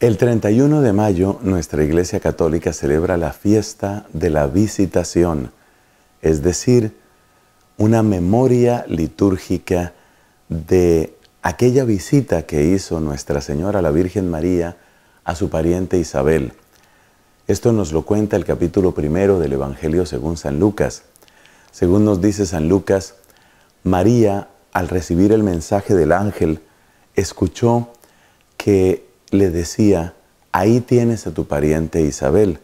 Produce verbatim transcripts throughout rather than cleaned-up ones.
El treinta y uno de mayo, nuestra Iglesia Católica celebra la fiesta de la Visitación, es decir, una memoria litúrgica de aquella visita que hizo Nuestra Señora la Virgen María a su pariente Isabel. Esto nos lo cuenta el capítulo primero del Evangelio según San Lucas. Según nos dice San Lucas, María, al recibir el mensaje del ángel, escuchó que le decía: ahí tienes a tu pariente Isabel,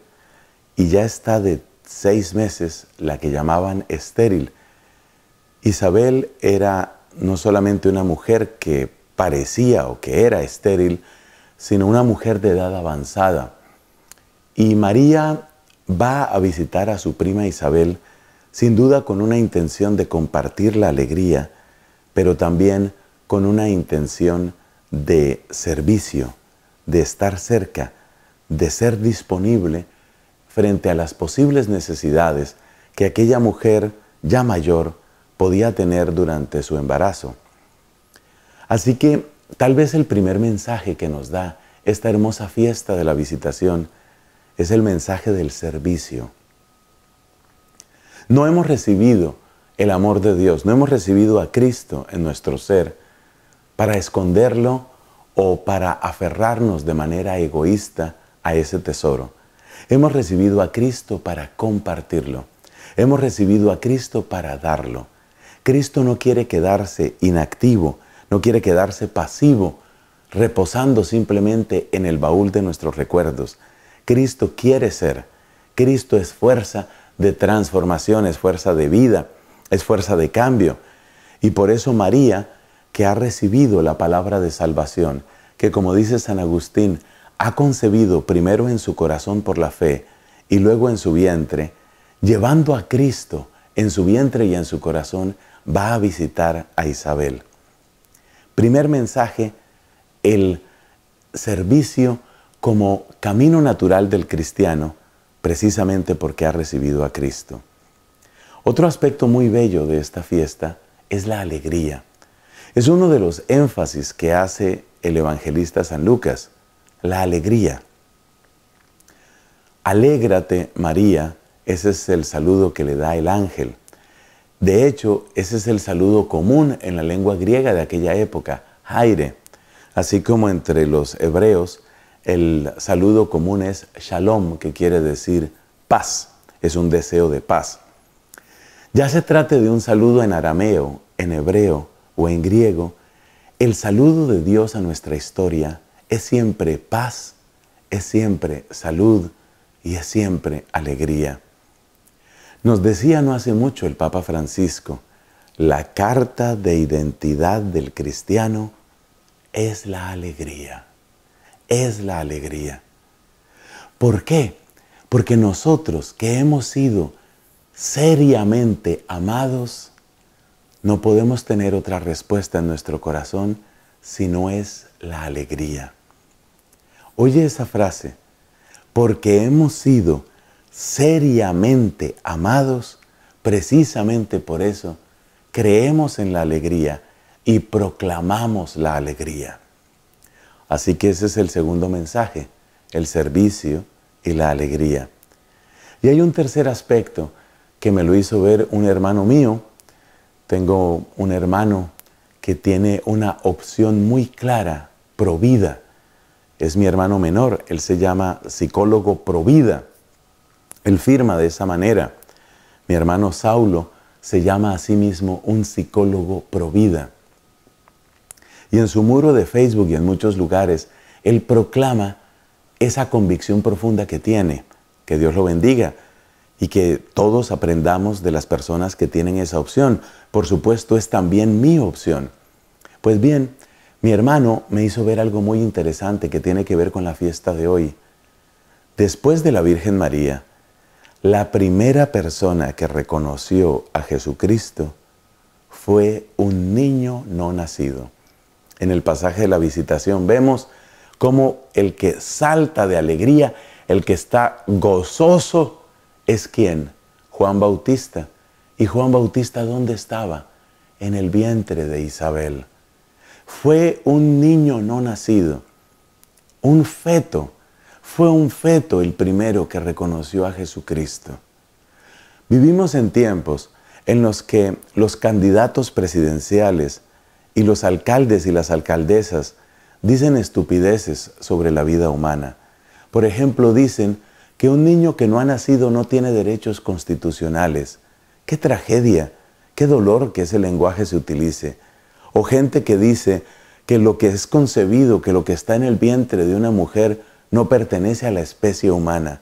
y ya está de seis meses, la que llamaban estéril. Isabel era no solamente una mujer que parecía o que era estéril, sino una mujer de edad avanzada. Y María va a visitar a su prima Isabel, sin duda con una intención de compartir la alegría, pero también con una intención de servicio, de estar cerca, de ser disponible frente a las posibles necesidades que aquella mujer ya mayor podía tener durante su embarazo. Así que tal vez el primer mensaje que nos da esta hermosa fiesta de la Visitación es el mensaje del servicio. No hemos recibido el amor de Dios, no hemos recibido a Cristo en nuestro ser para esconderlo o para aferrarnos de manera egoísta a ese tesoro. Hemos recibido a Cristo para compartirlo. Hemos recibido a Cristo para darlo. Cristo no quiere quedarse inactivo, no quiere quedarse pasivo, reposando simplemente en el baúl de nuestros recuerdos. Cristo quiere ser. Cristo es fuerza de transformación, es fuerza de vida, es fuerza de cambio. Y por eso María, que ha recibido la palabra de salvación, que como dice San Agustín, ha concebido primero en su corazón por la fe y luego en su vientre, llevando a Cristo en su vientre y en su corazón, va a visitar a Isabel. Primer mensaje, el servicio como camino natural del cristiano, precisamente porque ha recibido a Cristo. Otro aspecto muy bello de esta fiesta es la alegría. Es uno de los énfasis que hace el evangelista San Lucas, la alegría. Alégrate, María, ese es el saludo que le da el ángel. De hecho, ese es el saludo común en la lengua griega de aquella época, jaire. Así como entre los hebreos, el saludo común es shalom, que quiere decir paz, es un deseo de paz. Ya se trate de un saludo en arameo, en hebreo, o en griego, el saludo de Dios a nuestra historia es siempre paz, es siempre salud y es siempre alegría. Nos decía no hace mucho el Papa Francisco, la carta de identidad del cristiano es la alegría, es la alegría. ¿Por qué? Porque nosotros que hemos sido seriamente amados, no podemos tener otra respuesta en nuestro corazón si no es la alegría. Oye esa frase, porque hemos sido seriamente amados, precisamente por eso creemos en la alegría y proclamamos la alegría. Así que ese es el segundo mensaje, el servicio y la alegría. Y hay un tercer aspecto que me lo hizo ver un hermano mío. Tengo un hermano que tiene una opción muy clara, provida. Es mi hermano menor, él se llama psicólogo provida. Él firma de esa manera. Mi hermano Saulo se llama a sí mismo un psicólogo provida. Y en su muro de Facebook y en muchos lugares, él proclama esa convicción profunda que tiene. Que Dios lo bendiga. Y que todos aprendamos de las personas que tienen esa opción. Por supuesto, es también mi opción. Pues bien, mi hermano me hizo ver algo muy interesante que tiene que ver con la fiesta de hoy. Después de la Virgen María, la primera persona que reconoció a Jesucristo fue un niño no nacido. En el pasaje de la Visitación vemos cómo el que salta de alegría, el que está gozoso, ¿es quién? Juan Bautista. ¿Y Juan Bautista dónde estaba? En el vientre de Isabel. Fue un niño no nacido, un feto. Fue un feto el primero que reconoció a Jesucristo. Vivimos en tiempos en los que los candidatos presidenciales y los alcaldes y las alcaldesas dicen estupideces sobre la vida humana. Por ejemplo, dicen que un niño que no ha nacido no tiene derechos constitucionales. ¡Qué tragedia! ¡Qué dolor que ese lenguaje se utilice! O gente que dice que lo que es concebido, que lo que está en el vientre de una mujer no pertenece a la especie humana.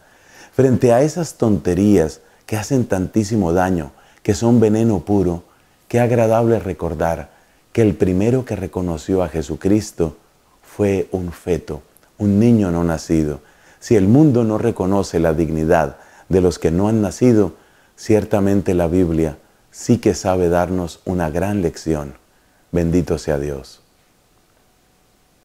Frente a esas tonterías que hacen tantísimo daño, que son veneno puro, qué agradable recordar que el primero que reconoció a Jesucristo fue un feto, un niño no nacido. Si el mundo no reconoce la dignidad de los que no han nacido, ciertamente la Biblia sí que sabe darnos una gran lección. Bendito sea Dios.